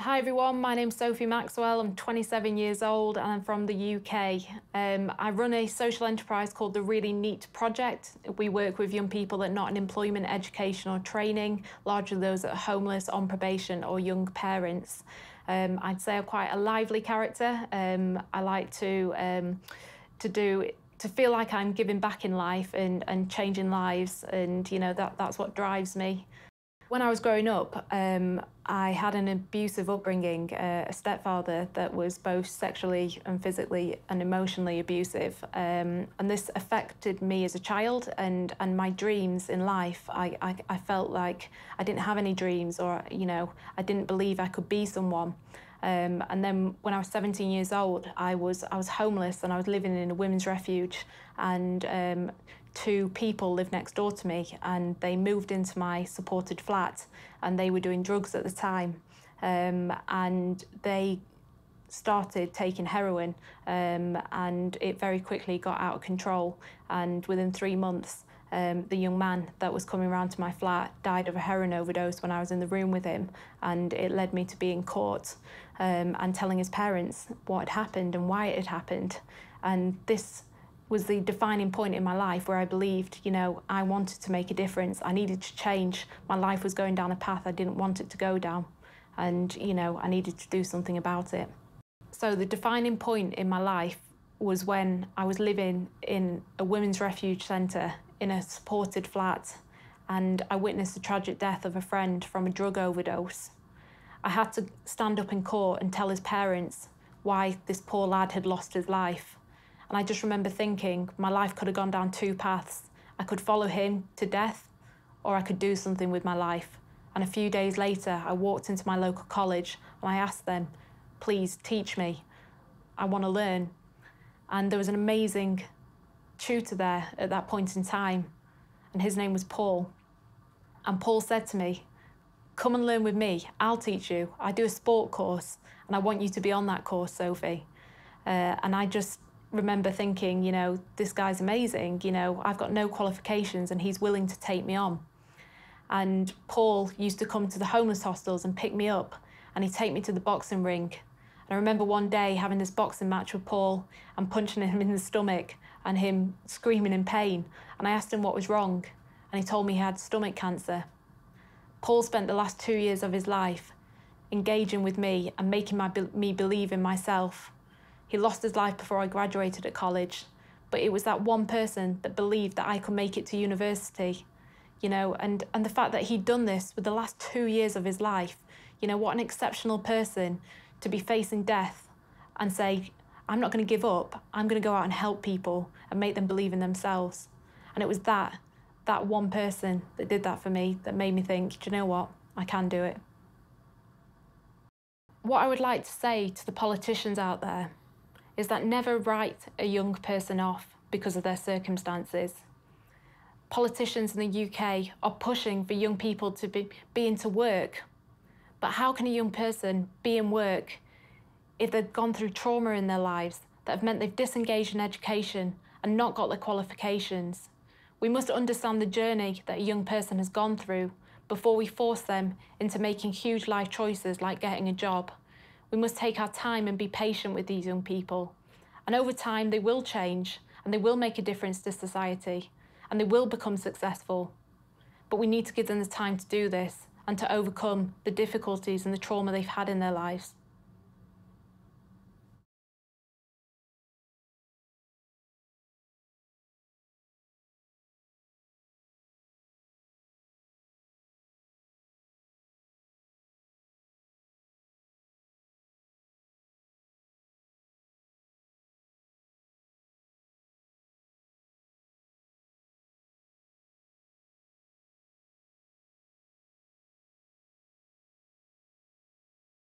Hi everyone, my name's Sophie Maxwell, I'm 27 years old and I'm from the UK. I run a social enterprise called the Really Neat Project. We work with young people that are not in employment, education or training, largely those that are homeless, on probation or young parents. I'd say I'm quite a lively character. I like to feel like I'm giving back in life and changing lives, and you know, that's what drives me. When I was growing up, I had an abusive upbringing, a stepfather that was both sexually and physically and emotionally abusive. And this affected me as a child and my dreams in life. I felt like I didn't have any dreams, or, you know, I didn't believe I could be someone. And then when I was 17 years old, I was homeless and I was living in a women's refuge, and two people lived next door to me and they moved into my supported flat, and they were doing drugs at the time, and they started taking heroin, and it very quickly got out of control, and within 3 months the young man that was coming round to my flat died of a heroin overdose when I was in the room with him, and it led me to being caught and telling his parents what had happened and why it had happened. And this was the defining point in my life where I believed, you know, I wanted to make a difference, I needed to change, my life was going down a path I didn't want it to go down, and, you know, I needed to do something about it. So the defining point in my life was when I was living in a women's refuge centre in a supported flat, and I witnessed the tragic death of a friend from a drug overdose. I had to stand up in court and tell his parents why this poor lad had lost his life. And I just remember thinking my life could have gone down two paths. I could follow him to death, or I could do something with my life. And a few days later, I walked into my local college and I asked them, please teach me, I want to learn. And there was an amazing tutor there at that point in time, and his name was Paul. And Paul said to me, come and learn with me, I'll teach you. I do a sport course and I want you to be on that course, Sophie. And I just remember thinking, you know, this guy's amazing, you know, I've got no qualifications and he's willing to take me on. And Paul used to come to the homeless hostels and pick me up, and he'd take me to the boxing ring. And I remember one day having this boxing match with Paul and punching him in the stomach and him screaming in pain. And I asked him what was wrong, and he told me he had stomach cancer. Paul spent the last 2 years of his life engaging with me and making me believe in myself. He lost his life before I graduated at college, but it was that one person that believed that I could make it to university, you know, and the fact that he'd done this with the last 2 years of his life, you know, what an exceptional person to be facing death and say, I'm not going to give up, I'm going to go out and help people and make them believe in themselves. And it was that one person that did that for me that made me think, do you know what, I can do it. What I would like to say to the politicians out there is that never write a young person off because of their circumstances. Politicians in the UK are pushing for young people to be into work, but how can a young person be in work if they've gone through trauma in their lives that have meant they've disengaged in education and not got their qualifications? We must understand the journey that a young person has gone through before we force them into making huge life choices like getting a job. We must take our time and be patient with these young people. And over time, they will change and they will make a difference to society and they will become successful. But we need to give them the time to do this and to overcome the difficulties and the trauma they've had in their lives.